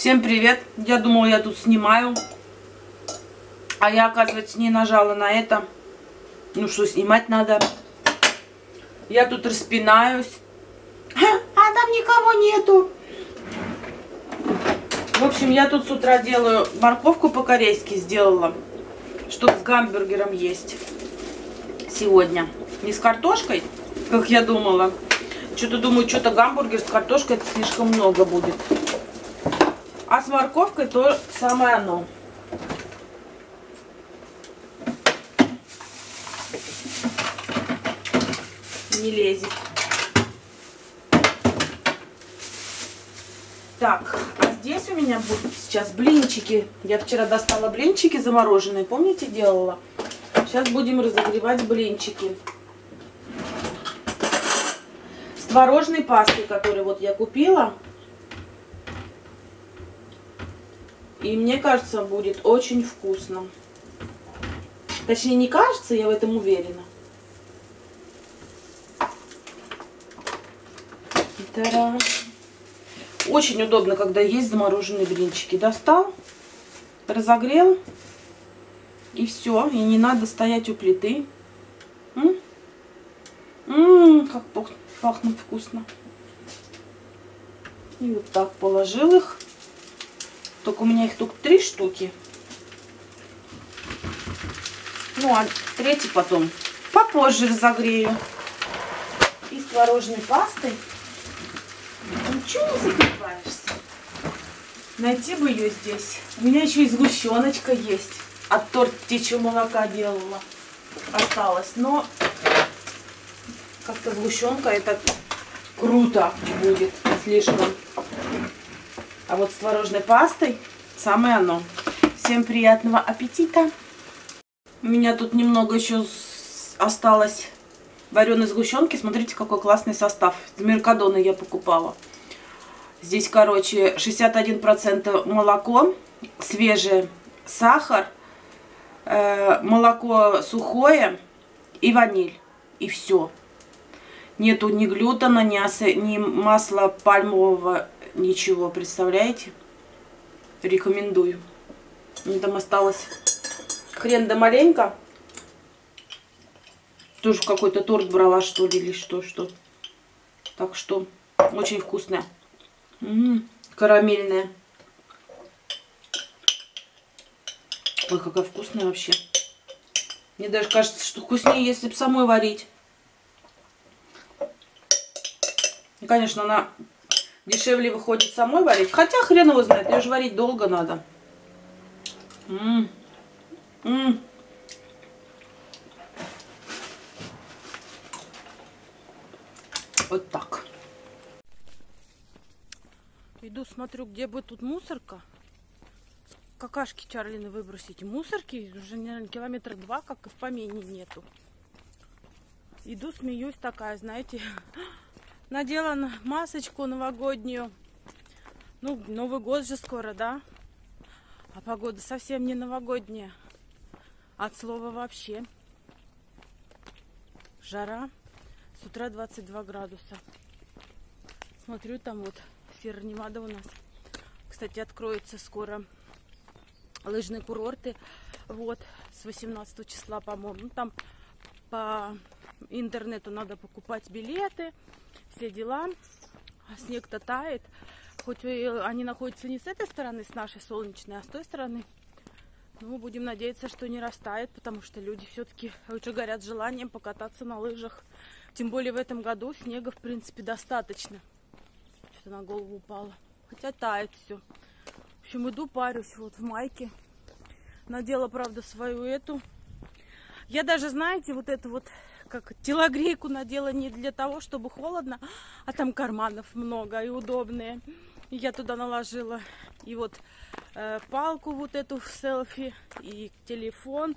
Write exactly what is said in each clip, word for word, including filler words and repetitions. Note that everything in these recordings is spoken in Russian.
Всем привет! Я думала, я тут снимаю, а я, оказывается, не нажала на это. Ну что, снимать надо. Я тут распинаюсь. А там никого нету. В общем, я тут с утра делаю морковку по-корейски сделала, чтобы с гамбургером есть сегодня. Не с картошкой, как я думала. Что-то думаю, что-то гамбургер с картошкой это слишком много будет. А с морковкой то самое оно. Не лезет. Так, а здесь у меня будут сейчас блинчики. Я вчера достала блинчики замороженные, помните, делала? Сейчас будем разогревать блинчики. С творожной пастой, которую вот я купила. И мне кажется, будет очень вкусно. Точнее, не кажется, я в этом уверена. Та-дам. Очень удобно, когда есть замороженные блинчики. Достал, разогрел, и все. И не надо стоять у плиты. М? М-м, как пах- пахнет вкусно. И вот так положил их. Только у меня их только три штуки. Ну, а третий потом попозже разогрею. И с творожной пастой. Ничего не закрепаешься. Найти бы ее здесь. У меня еще и сгущеночка есть. От торта птичьего молока делала. Осталось. Но как-то сгущенка это круто будет слишком. А вот с творожной пастой самое оно. Всем приятного аппетита. У меня тут немного еще осталось вареной сгущенки. Смотрите, какой классный состав. С Меркадона я покупала. Здесь, короче, шестьдесят один процент молоко свежее, сахар, э, молоко сухое и ваниль. И все. Нету ни глютена, ни, осе, ни масла пальмового. Ничего, представляете? Рекомендую. Мне там осталось хрен да маленько. Тоже какой-то торт брала, что ли, или что-что. Так что очень вкусная. М-м-м, карамельная. Ой, какая вкусная вообще. Мне даже кажется, что вкуснее, если бы самой варить. И, конечно, она... Дешевле выходит самой варить. Хотя хрен его знает, ее же варить долго надо. М -м -м. Вот так. Иду, смотрю, где бы тут мусорка. Какашки Чарлины выбросить. Мусорки уже, наверное, километра два, как и в помине нету. Иду, смеюсь такая, знаете... Надела масочку новогоднюю. Ну, Новый год же скоро, да? А погода совсем не новогодняя. От слова вообще. Жара. С утра двадцать два градуса. Смотрю, там вот Сьерра-Невада у нас. Кстати, откроются скоро лыжные курорты. Вот, с восемнадцатого числа, по-моему. Там по интернету надо покупать билеты. Все дела. Снег-то тает. Хоть они находятся не с этой стороны, с нашей солнечной, а с той стороны. Ну, будем надеяться, что не растает, потому что люди все-таки уже горят желанием покататься на лыжах. Тем более в этом году снега, в принципе, достаточно. Что-то на голову упало. Хотя тает все. В общем, иду, парюсь вот в майке. Надела, правда, свою эту. Я даже, знаете, вот эту вот... как телогрейку надела не для того, чтобы холодно, а там карманов много и удобные. Я туда наложила и вот э, палку вот эту в селфи, и телефон,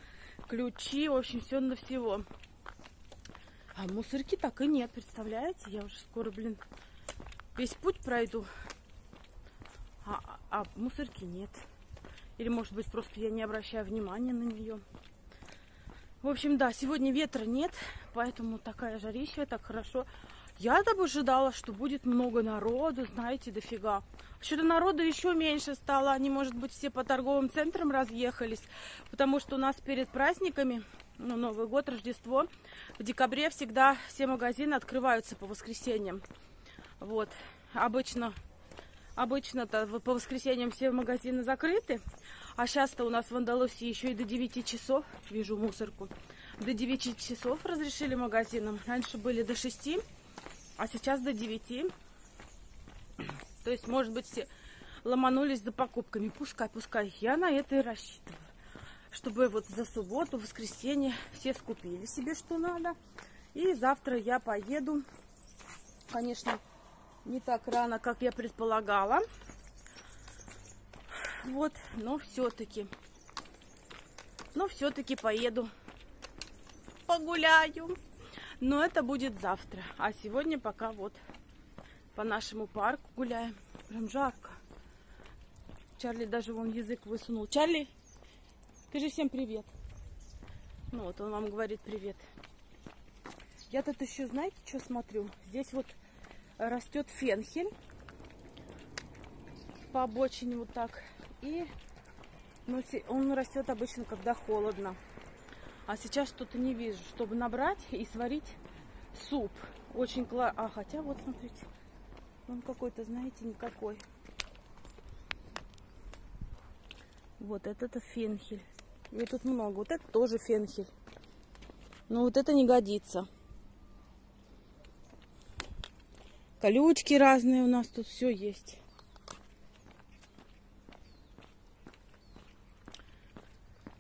ключи, в общем, все на всего. А мусорки так и нет, представляете? Я уже скоро, блин, весь путь пройду, а, а мусорки нет. Или, может быть, просто я не обращаю внимания на нее. В общем, да, сегодня ветра нет, поэтому такая жарища, так хорошо. Я-то ожидала, что будет много народу, знаете, дофига. Что-то народу еще меньше стало. Они, может быть, все по торговым центрам разъехались, потому что у нас перед праздниками, ну, Новый год, Рождество, в декабре всегда все магазины открываются по воскресеньям. Вот. Обычно, обычно-то по воскресеньям все магазины закрыты, а сейчас-то у нас в Андалусии еще и до девяти часов, вижу мусорку, до девяти часов разрешили магазинам. Раньше были до шести, а сейчас до девяти. То есть, может быть, все ломанулись за покупками. Пускай, пускай. Я на это и рассчитываю. Чтобы вот за субботу, воскресенье все скупили себе, что надо. И завтра я поеду. Конечно, не так рано, как я предполагала. Вот, но все-таки. Но все-таки поеду. Погуляю. Но это будет завтра. А сегодня пока вот по нашему парку гуляем. Прям жарко. Чарли даже вон язык высунул. Чарли, скажи всем привет. Ну вот он вам говорит привет. Я тут еще, знаете, что смотрю? Здесь вот растет фенхель. По обочине вот так. И ну, он растет обычно, когда холодно. А сейчас что-то не вижу, чтобы набрать и сварить суп. Очень классно. А, хотя вот, смотрите. Он какой-то, знаете, никакой. Вот это фенхель. И тут много. Вот это тоже фенхель. Но вот это не годится. Колючки разные у нас тут все есть.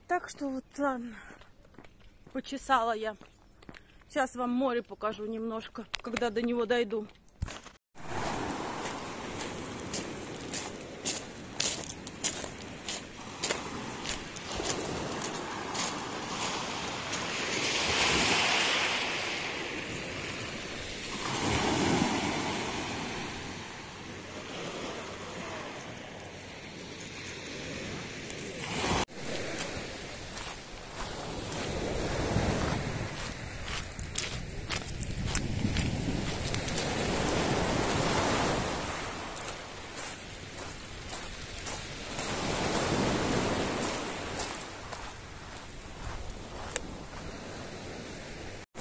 Так что вот ладно. Почесала я. Сейчас вам море покажу немножко, когда до него дойду.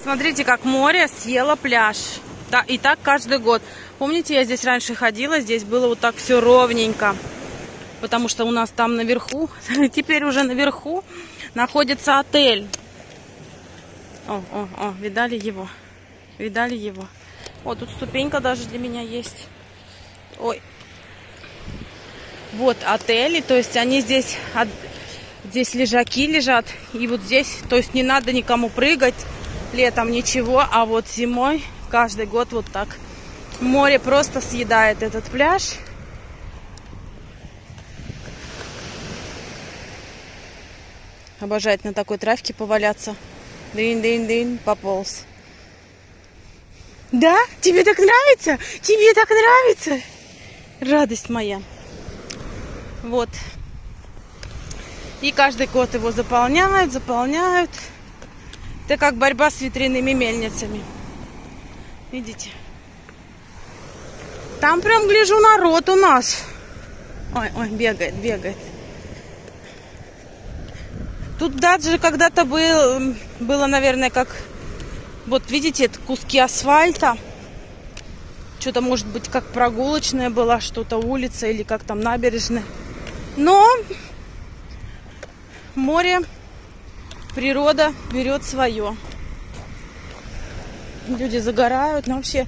Смотрите, как море съело пляж. Да, и так каждый год. Помните, я здесь раньше ходила, здесь было вот так все ровненько. Потому что у нас там наверху, теперь уже наверху, находится отель. О, о, о, видали его? Видали его? О, тут ступенька даже для меня есть. Ой. Вот отели, то есть они здесь, здесь лежаки лежат. И вот здесь, то есть не надо никому прыгать. Летом ничего, а вот зимой каждый год вот так. Море просто съедает этот пляж. Обожает на такой травке поваляться. Дынь-дынь-дынь, пополз. Да? Тебе так нравится? Тебе так нравится? Радость моя. Вот. И каждый год его заполняют, заполняют. Это как борьба с ветряными мельницами. Видите? Там прям, гляжу, народ у нас. Ой, ой, бегает, бегает. Тут даже когда-то был, было, наверное, как... Вот, видите, это куски асфальта. Что-то, может быть, как прогулочная была, что-то улица или как там набережная. Но море... Природа берет свое. Люди загорают. Ну, вообще,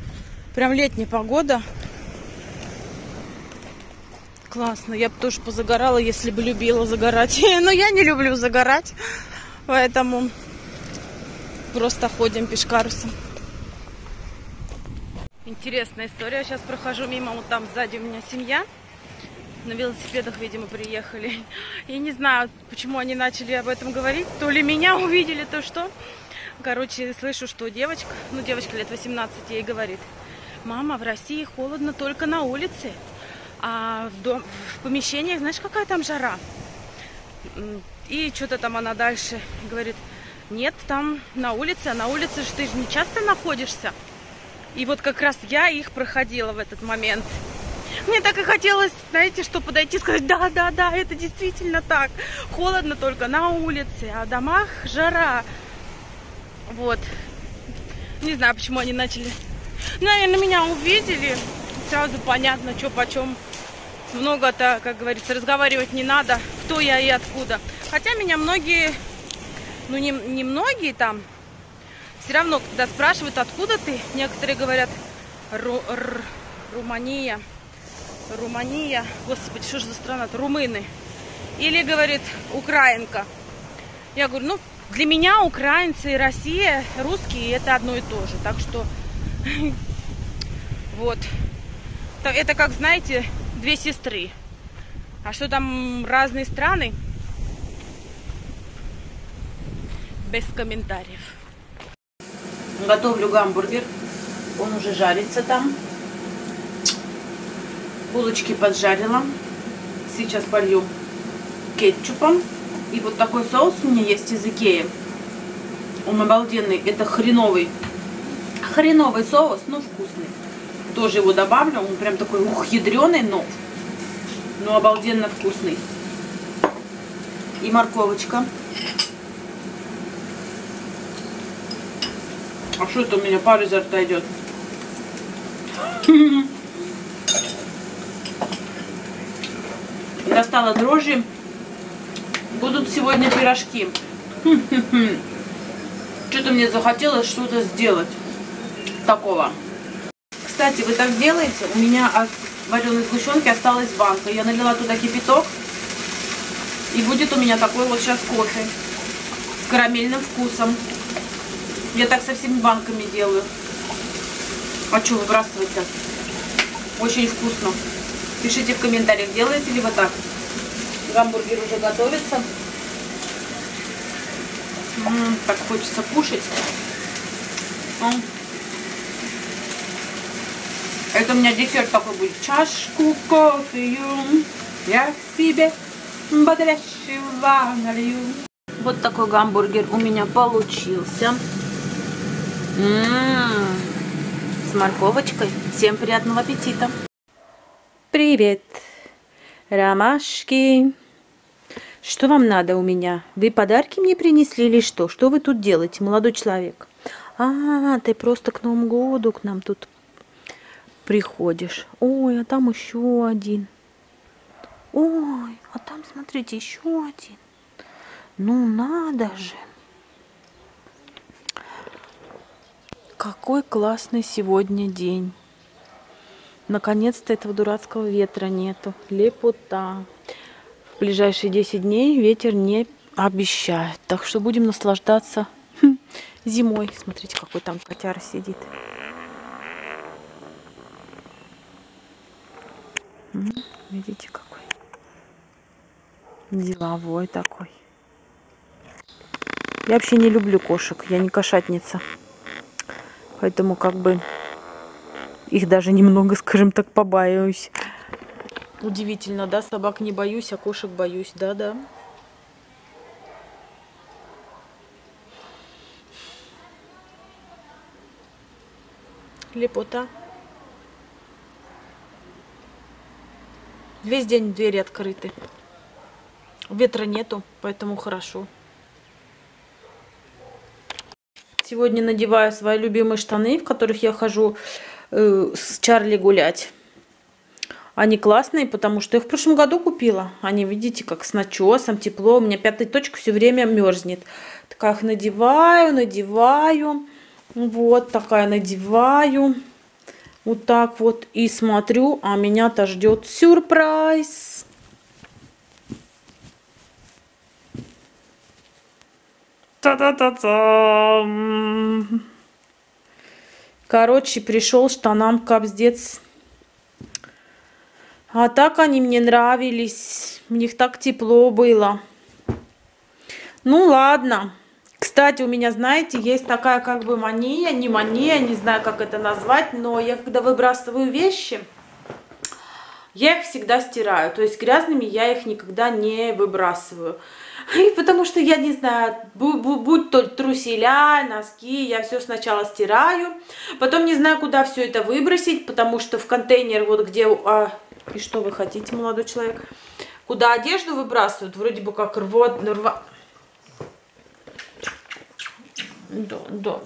прям летняя погода. Классно. Я бы тоже позагорала, если бы любила загорать. Но я не люблю загорать. Поэтому просто ходим пешкарусом. Интересная история. Я сейчас прохожу мимо. Вот там сзади у меня семья. На велосипедах, видимо, приехали. Я не знаю, почему они начали об этом говорить. То ли меня увидели, то что. Короче, слышу, что девочка, ну, девочка лет восемнадцать, ей говорит: мама, в России холодно только на улице, а в, дом, в помещениях, знаешь, какая там жара. И что-то там она дальше говорит: нет, там на улице, а на улице же ты же не часто находишься. И вот как раз я их проходила в этот момент. Мне так и хотелось, знаете, что подойти и сказать, да, да, да, это действительно так. Холодно только на улице, а в домах жара. Вот. Не знаю, почему они начали. Наверное, меня увидели. Сразу понятно, что почем. Много-то, как говорится, разговаривать не надо, кто я и откуда. Хотя меня многие, ну не, не многие там, все равно, когда спрашивают, откуда ты, некоторые говорят, Ру -р Румыния, Румыния, господи, что же за страна-то, румыны. Или, говорит, украинка. Я говорю, ну, для меня украинцы и Россия, русские, это одно и то же. Так что, вот, это как, знаете, две сестры. А что там разные страны? Без комментариев. Готовлю гамбургер. Он уже жарится там. Булочки поджарила. Сейчас полью кетчупом. И вот такой соус у меня есть из Икеи. Он обалденный. Это хреновый. Хреновый соус, но вкусный. Тоже его добавлю, он прям такой, ух, ядреный, но, но обалденно вкусный. И морковочка. А что это у меня пар изо рта идет? Достала дрожжи. Будут сегодня пирожки. Что-то мне захотелось что-то сделать такого. Кстати, вы так делаете, у меня от вареной сгущенки осталась банка. Я налила туда кипяток, и будет у меня такой вот сейчас кофе с карамельным вкусом. Я так со всеми банками делаю. А что выбрасывать-то? Очень вкусно. Пишите в комментариях, делаете ли вы так. Гамбургер уже готовится. М-м, так хочется кушать. М-м. Это у меня десерт такой будет. Чашку кофе я себе бодрящего налью. Вот такой гамбургер у меня получился. М-м-м. С морковочкой. Всем приятного аппетита. Привет, ромашки. Что вам надо у меня? Вы подарки мне принесли или что? Что вы тут делаете, молодой человек? А, ты просто к Новому году к нам тут приходишь. Ой, а там еще один. Ой, а там, смотрите, еще один. Ну, надо же. Какой классный сегодня день. Наконец-то этого дурацкого ветра нету. Лепота. В ближайшие десять дней ветер не обещает. Так что будем наслаждаться зимой. Смотрите, какой там котяра сидит. Видите, какой деловой такой. Я вообще не люблю кошек, я не кошатница. Поэтому как бы их даже немного, скажем так, побаиваюсь. Удивительно, да? Собак не боюсь, а кошек боюсь. Да-да. Лепота. Весь день двери открыты. Ветра нету, поэтому хорошо. Сегодня надеваю свои любимые штаны, в которых я хожу э, с Чарли гулять. Они классные, потому что я их в прошлом году купила. Они, видите, как с начесом, тепло. У меня пятая точка все время мерзнет. Так их надеваю, надеваю. Вот такая надеваю. Вот так вот и смотрю, а меня-то ждет сюрприз. Та-та-та-та! Короче, пришел штанам капздец. А так они мне нравились. У них так тепло было. Ну ладно. Кстати, у меня, знаете, есть такая как бы мания, не мания, не знаю, как это назвать, но я когда выбрасываю вещи, я их всегда стираю. То есть грязными я их никогда не выбрасываю. И потому что я не знаю, будь то труселя, носки, я все сначала стираю, потом не знаю, куда все это выбросить, потому что в контейнер вот где... А, и что вы хотите, молодой человек? Куда одежду выбрасывают, вроде бы как рвот, рва... Да, да,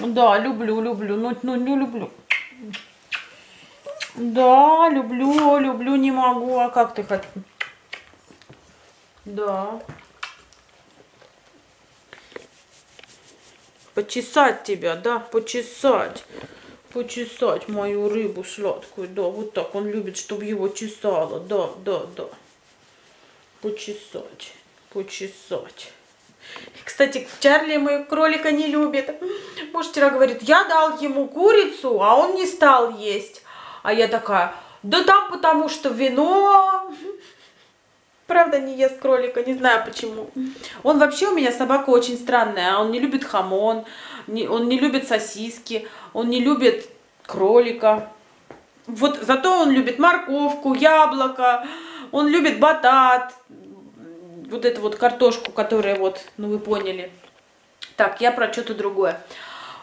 да, люблю, люблю, ну, ну, ну, люблю. Да, люблю, люблю, не могу, а как ты хочешь? Да. Почесать тебя, да, почесать. Почесать мою рыбу сладкую, да, вот так он любит, чтобы его чесало, да, да, да. Почесать, почесать. Кстати, Чарли моего кролика не любит. Муж вчера говорит, я дал ему курицу, а он не стал есть. А я такая, да там потому что вино. Правда, не ест кролика, не знаю почему. Он вообще у меня собака очень странная. Он не любит хамон, он не любит сосиски, он не любит кролика. Вот зато он любит морковку, яблоко, он любит батат. Вот эту вот картошку, которая вот, ну вы поняли. Так, я про что-то другое.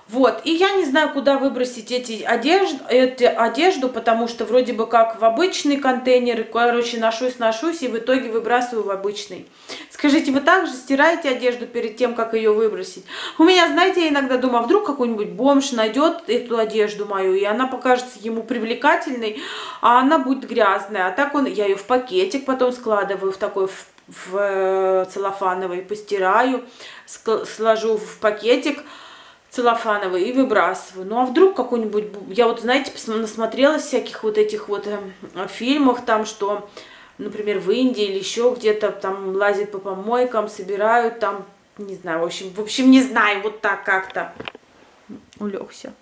Вот, и я не знаю, куда выбросить эти одежд... эти одежду, потому что вроде бы как в обычный контейнер, короче, ношусь, ношусь, и в итоге выбрасываю в обычный. Скажите, вы также стираете одежду перед тем, как ее выбросить? У меня, знаете, я иногда думаю, а вдруг какой-нибудь бомж найдет эту одежду мою, и она покажется ему привлекательной, а она будет грязная. А так он, я ее в пакетик потом складываю в такой... в целлофановый, постираю, сложу в пакетик целлофановый и выбрасываю. Ну а вдруг какой-нибудь... Я вот, знаете, насмотрелась всяких вот этих вот фильмах, там, что, например, в Индии или еще где-то там лазят по помойкам, собирают там, не знаю, в общем, в общем, не знаю, вот так как-то улегся.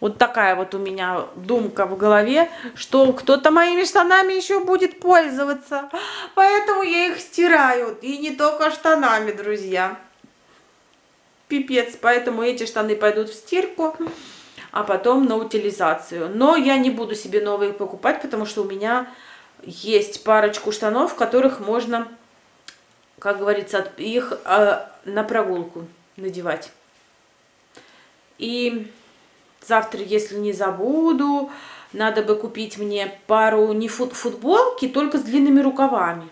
Вот такая вот у меня думка в голове, что кто-то моими штанами еще будет пользоваться. Поэтому я их стираю. И не только штанами, друзья. Пипец. Поэтому эти штаны пойдут в стирку, а потом на утилизацию. Но я не буду себе новые покупать, потому что у меня есть парочку штанов, в которых можно, как говорится, их э, на прогулку надевать. И... Завтра, если не забуду, надо бы купить мне пару не фут, футболки, только с длинными рукавами.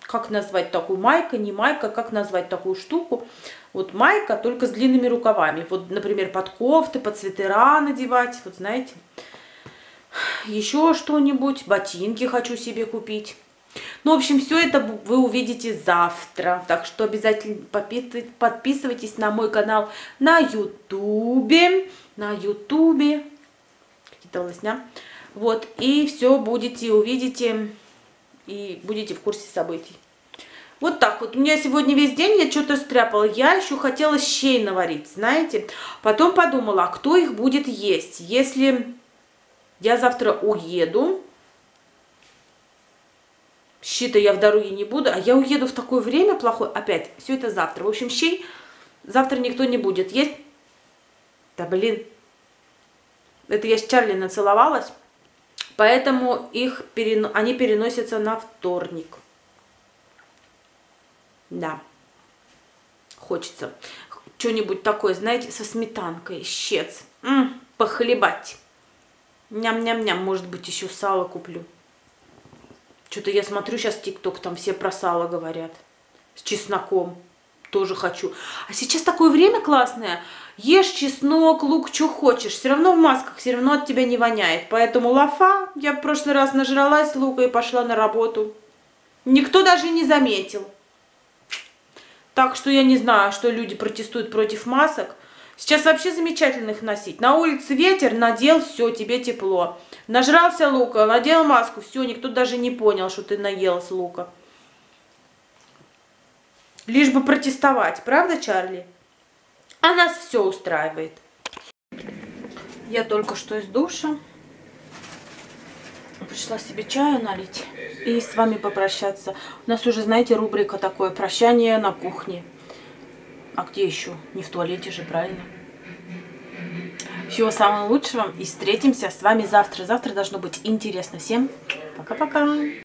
Как назвать такую? Майка, не майка, как назвать такую штуку? Вот майка, только с длинными рукавами. Вот, например, под кофты, под свитера надевать, вот знаете. Еще что-нибудь, ботинки хочу себе купить. Ну, в общем, все это вы увидите завтра. Так что обязательно подписывайтесь на мой канал на ютубе. На ютубе. Какие-то лысня. Вот, и все будете, увидите, и будете в курсе событий. Вот так вот. У меня сегодня весь день я что-то стряпала. Я еще хотела щей наварить, знаете. Потом подумала, а кто их будет есть? Если я завтра уеду, щи-то я в дороге не буду, а я уеду в такое время плохое. Опять, все это завтра. В общем, щей завтра никто не будет есть. Да блин. Это я с Чарли нацеловалась. Поэтому их перено... они переносятся на вторник. Да. Хочется что-нибудь такое, знаете, со сметанкой, щец. М-м, похлебать. Ням-ням-ням. Может быть, еще сало куплю. Что-то я смотрю сейчас ТикТок, там все про сало говорят. С чесноком. Тоже хочу. А сейчас такое время классное. Ешь чеснок, лук, что хочешь. Все равно в масках, все равно от тебя не воняет. Поэтому лафа. Я в прошлый раз нажралась лука и пошла на работу. Никто даже не заметил. Так что я не знаю, что люди протестуют против масок. Сейчас вообще замечательно их носить. На улице ветер, надел, все, тебе тепло. Нажрался лука, надел маску, все, никто даже не понял, что ты наелась лука. Лишь бы протестовать, правда, Чарли? А нас все устраивает. Я только что из душа. Пришла себе чаю налить и с вами попрощаться. У нас уже, знаете, рубрика такое, прощание на кухне. А где еще? Не в туалете же, правильно? Всего самого лучшего и встретимся с вами завтра. Завтра должно быть интересно всем. Пока-пока!